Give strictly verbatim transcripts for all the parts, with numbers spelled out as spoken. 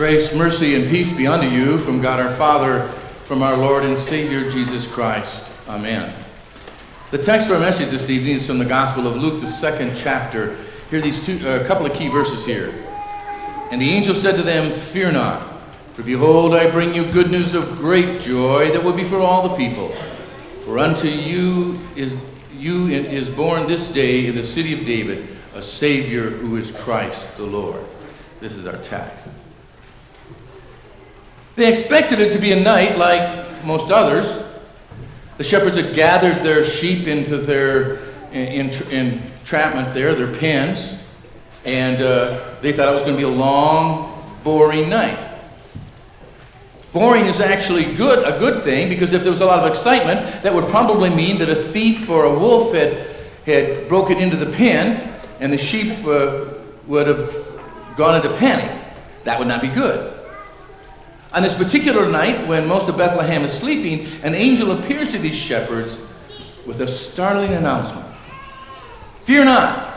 Grace, mercy, and peace be unto you from God our Father, from our Lord and Savior, Jesus Christ. Amen. The text for our message this evening is from the Gospel of Luke, the second chapter. Here are these two, a uh, couple of key verses here. And the angel said to them, "Fear not, for behold, I bring you good news of great joy that will be for all the people. For unto you is, you is born this day in the city of David a Savior who is Christ the Lord." This is our text. They expected it to be a night like most others. The shepherds had gathered their sheep into their entrapment there, their pens, and uh, they thought it was going to be a long, boring night. Boring is actually good, a good thing, because if there was a lot of excitement, that would probably mean that a thief or a wolf had, had broken into the pen, and the sheep uh, would have gone into panic. That would not be good. On this particular night, when most of Bethlehem is sleeping, an angel appears to these shepherds with a startling announcement. "Fear not,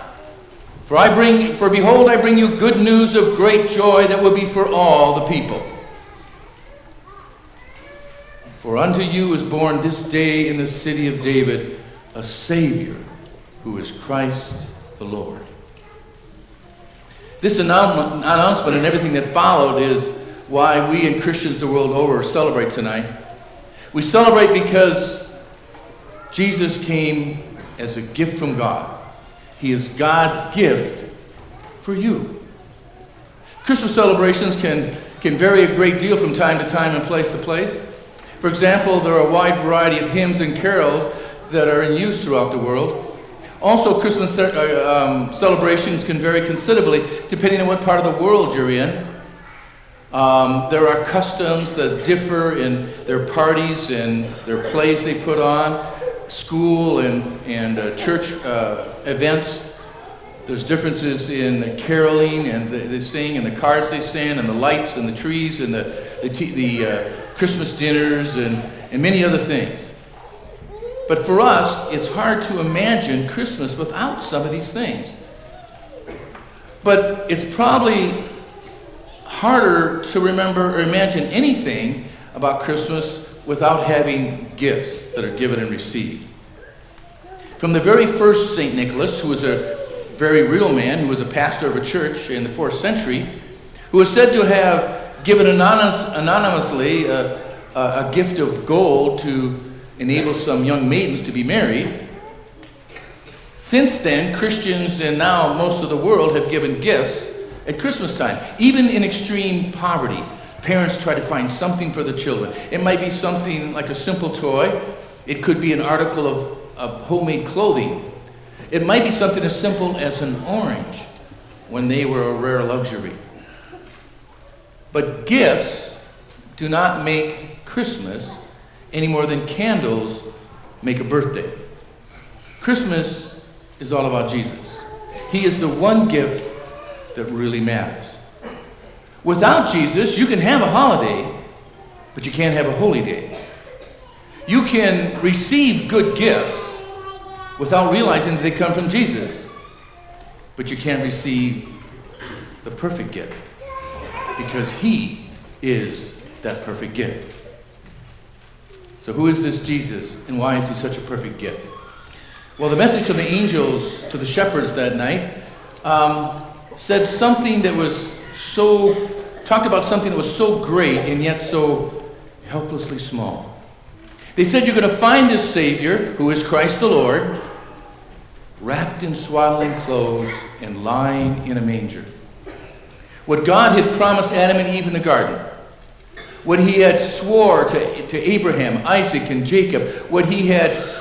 for I bring, for behold, I bring you good news of great joy that will be for all the people. For unto you is born this day in the city of David a Savior, who is Christ the Lord." This announcement and everything that followed is why we and Christians the world over celebrate tonight. We celebrate because Jesus came as a gift from God. He is God's gift for you. Christmas celebrations can, can vary a great deal from time to time and place to place. For example, there are a wide variety of hymns and carols that are in use throughout the world. Also, Christmas um, celebrations can vary considerably depending on what part of the world you're in. Um, there are customs that differ in their parties and their plays they put on, school and, and uh, church uh, events. There's differences in the caroling and the, they sing and the cards they sing and the lights and the trees and the, the, the uh, Christmas dinners and, and many other things. But for us, it's hard to imagine Christmas without some of these things. But it's probably harder to remember or imagine anything about Christmas without having gifts that are given and received. From the very first Saint Nicholas, who was a very real man, who was a pastor of a church in the fourth century, who was said to have given anonymous, anonymously a, a, a gift of gold to enable some young maidens to be married. Since then, Christians and now most of the world have given gifts at Christmas time. Even in extreme poverty, parents try to find something for their children. It might be something like a simple toy. It could be an article of, of homemade clothing. It might be something as simple as an orange when they were a rare luxury. But gifts do not make Christmas any more than candles make a birthday. Christmas is all about Jesus. He is the one gift that really matters. Without Jesus, you can have a holiday, but you can't have a holy day. You can receive good gifts without realizing that they come from Jesus, but you can't receive the perfect gift because He is that perfect gift. So who is this Jesus, and why is He such a perfect gift? Well, the message from the angels to the shepherds that night um, said something that was so, talked about something that was so great and yet so helplessly small. They said, "You're going to find this Savior, who is Christ the Lord, wrapped in swaddling clothes and lying in a manger." What God had promised Adam and Eve in the garden, what He had swore to, to Abraham, Isaac, and Jacob, what He had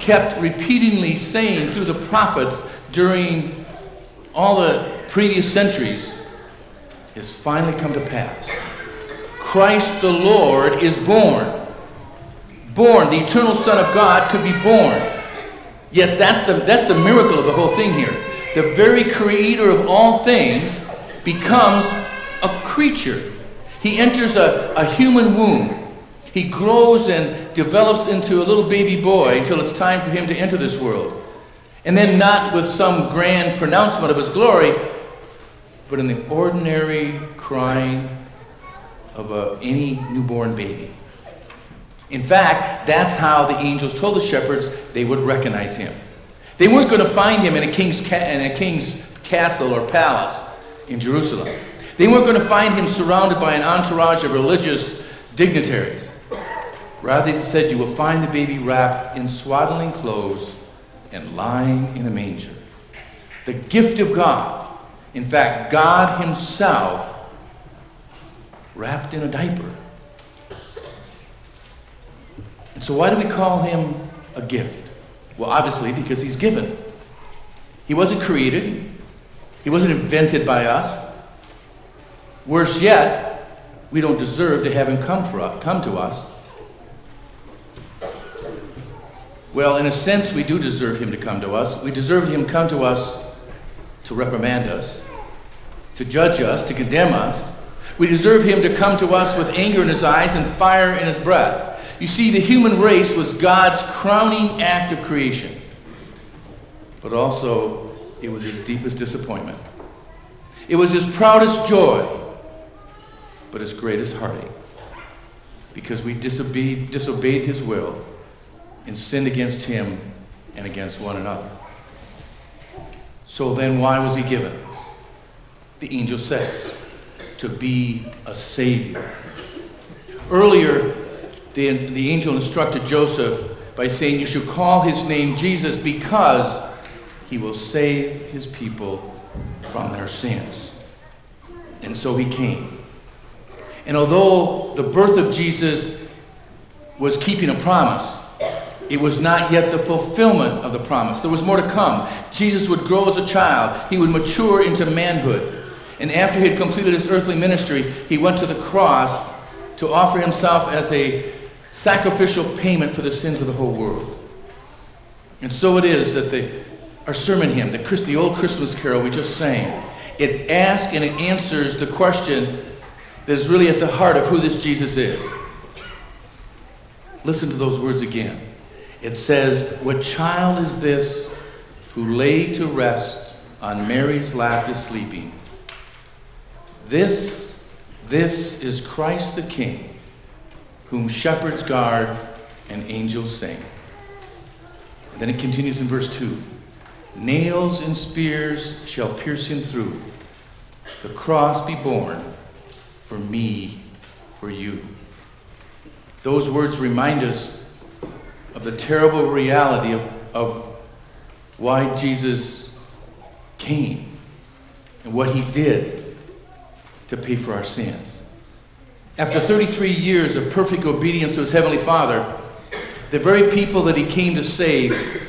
kept repeatedly saying through the prophets during all the previous centuries, has finally come to pass. Christ the Lord is born. Born, the eternal Son of God could be born. Yes, that's the, that's the miracle of the whole thing here. The very creator of all things becomes a creature. He enters a, a human womb. He grows and develops into a little baby boy until it's time for Him to enter this world. And then not with some grand pronouncement of His glory, but in the ordinary, crying, of a, any newborn baby. In fact, that's how the angels told the shepherds they would recognize him. They weren't going to find him in a king's, ca in a king's castle or palace in Jerusalem. They weren't going to find him surrounded by an entourage of religious dignitaries. Rather, they said, you will find the baby wrapped in swaddling clothes and lying in a manger. The gift of God. In fact, God himself wrapped in a diaper. And so why do we call him a gift? Well, obviously, because he's given. He wasn't created. He wasn't invented by us. Worse yet, we don't deserve to have him come, for us, come to us. Well, in a sense, we do deserve him to come to us. We deserve him to come to us to reprimand us, to judge us, to condemn us. We deserve him to come to us with anger in his eyes and fire in his breath. You see, the human race was God's crowning act of creation. But also, it was his deepest disappointment. It was his proudest joy, but his greatest heartache. Because we disobeyed, disobeyed his will and sinned against him and against one another. So then why was he given? The angel says, to be a savior. Earlier, the, the angel instructed Joseph by saying, you should call his name Jesus because he will save his people from their sins. And so he came. And although the birth of Jesus was keeping a promise, it was not yet the fulfillment of the promise. There was more to come. Jesus would grow as a child. He would mature into manhood. And after he had completed his earthly ministry, he went to the cross to offer himself as a sacrificial payment for the sins of the whole world. And so it is that the, our sermon hymn, the, Christ, the old Christmas carol we just sang, it asks and it answers the question that is really at the heart of who this Jesus is. Listen to those words again. It says, what child is this who lay to rest on Mary's lap is sleeping? This, this is Christ the King, whom shepherds guard and angels sing. And then it continues in verse two. Nails and spears shall pierce him through. The cross be borne for me, for you. Those words remind us of the terrible reality of, of why Jesus came and what he did to pay for our sins. After thirty-three years of perfect obedience to his heavenly Father, the very people that he came to save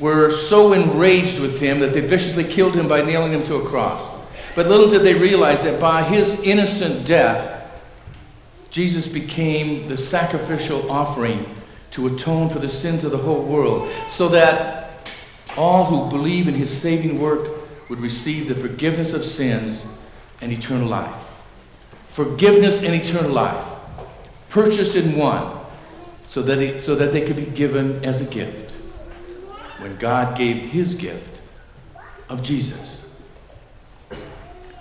were so enraged with him that they viciously killed him by nailing him to a cross. But little did they realize that by his innocent death, Jesus became the sacrificial offering to atone for the sins of the whole world, so that all who believe in his saving work would receive the forgiveness of sins and eternal life. Forgiveness and eternal life, purchased in one, so that, it, so that they could be given as a gift, when God gave his gift of Jesus.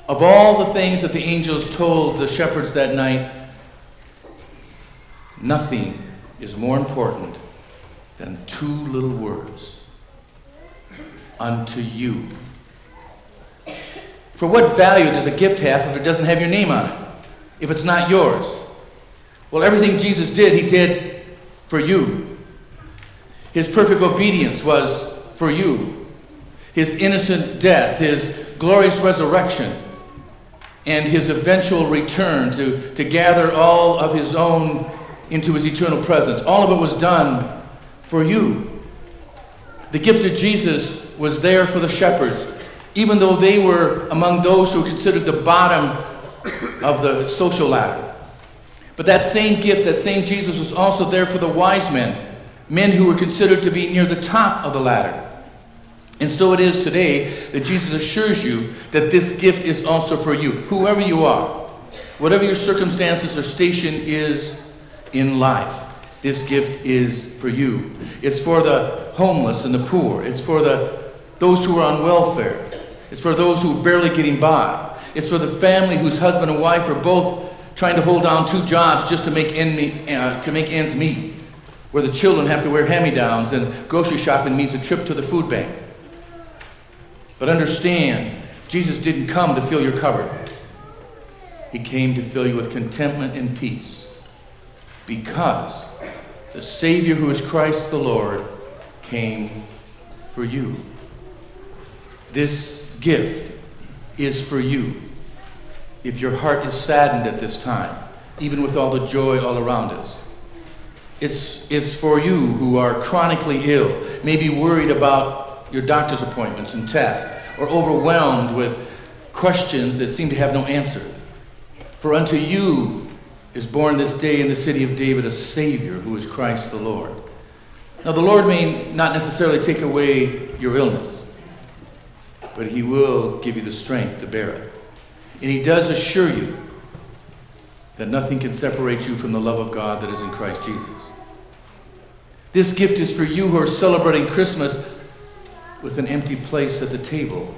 Of all the things that the angels told the shepherds that night, nothing is more important than two little words, unto you. For what value does a gift have if it doesn't have your name on it, if it's not yours? Well, everything Jesus did, he did for you. His perfect obedience was for you. His innocent death, his glorious resurrection, and his eventual return to, to gather all of his own into his eternal presence. All of it was done for you. The gift of Jesus was there for the shepherds, even though they were among those who were considered the bottom of the social ladder. But that same gift, that same Jesus, was also there for the wise men, men who were considered to be near the top of the ladder. And so it is today that Jesus assures you that this gift is also for you, whoever you are. Whatever your circumstances or station is in life, this gift is for you. It's for the homeless and the poor. It's for the, those who are on welfare. It's for those who are barely getting by. It's for the family whose husband and wife are both trying to hold down two jobs just to make, end me, uh, to make ends meet, where the children have to wear hand-me-downs and grocery shopping means a trip to the food bank. But understand, Jesus didn't come to fill your cupboard. He came to fill you with contentment and peace, because the Savior, who is Christ the Lord, came for you. This gift is for you. If your heart is saddened at this time, even with all the joy all around us, it's, it's for you who are chronically ill, maybe worried about your doctor's appointments and tests, or overwhelmed with questions that seem to have no answer. For unto you is born this day in the city of David a Savior, who is Christ the Lord. Now, the Lord may not necessarily take away your illness, but he will give you the strength to bear it. And he does assure you that nothing can separate you from the love of God that is in Christ Jesus. This gift is for you who are celebrating Christmas with an empty place at the table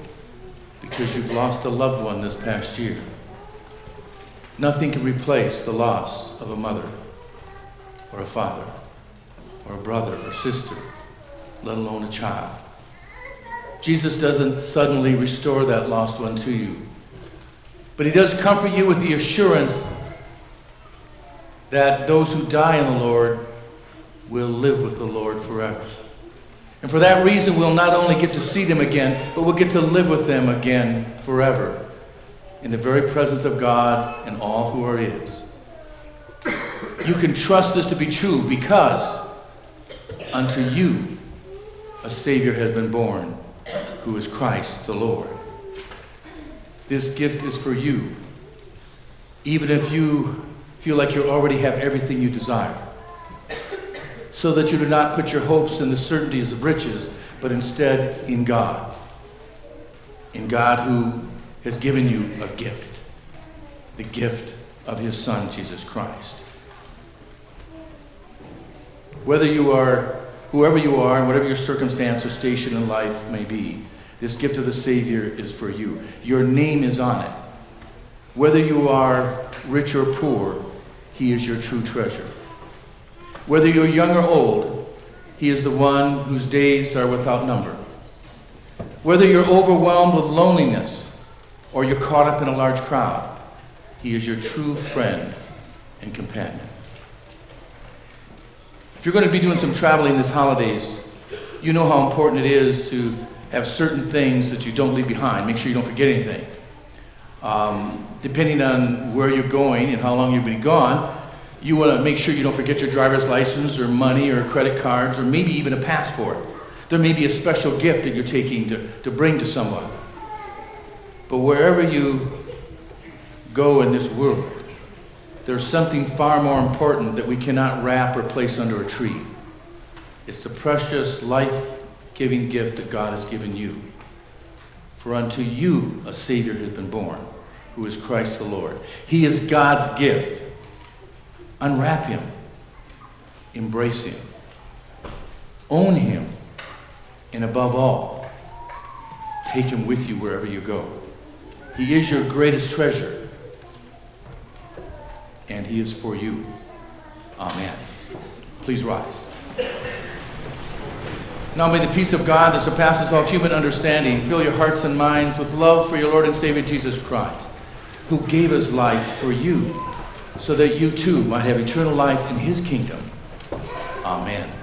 because you've lost a loved one this past year. Nothing can replace the loss of a mother or a father or a brother or sister, let alone a child. Jesus doesn't suddenly restore that lost one to you, but he does comfort you with the assurance that those who die in the Lord will live with the Lord forever. And for that reason, we'll not only get to see them again, but we'll get to live with them again forever, in the very presence of God and all who are his. You can trust this to be true, because unto you a Savior has been born, who is Christ the Lord. This gift is for you, even if you feel like you already have everything you desire, so that you do not put your hopes in the certainties of riches, but instead in God, in God who has given you a gift, the gift of his Son, Jesus Christ. Whether you are, whoever you are, and whatever your circumstance or station in life may be, this gift of the Savior is for you. Your name is on it. Whether you are rich or poor, he is your true treasure. Whether you're young or old, he is the one whose days are without number. Whether you're overwhelmed with loneliness or you're caught up in a large crowd, he is your true friend and companion. If you're going to be doing some traveling this holidays, you know how important it is to have certain things that you don't leave behind. Make sure you don't forget anything. Um, depending on where you're going and how long you've been gone, you want to make sure you don't forget your driver's license or money or credit cards or maybe even a passport. There may be a special gift that you're taking to, to bring to someone. But wherever you go in this world, there's something far more important that we cannot wrap or place under a tree. It's the precious life-giving gift that God has given you. For unto you a Savior has been born, who is Christ the Lord. He is God's gift. Unwrap him. Embrace him. Own him. And above all, take him with you wherever you go. He is your greatest treasure. And he is for you. Amen. Please rise. Now may the peace of God that surpasses all human understanding fill your hearts and minds with love for your Lord and Savior Jesus Christ, who gave his life for you, so that you too might have eternal life in his kingdom. Amen.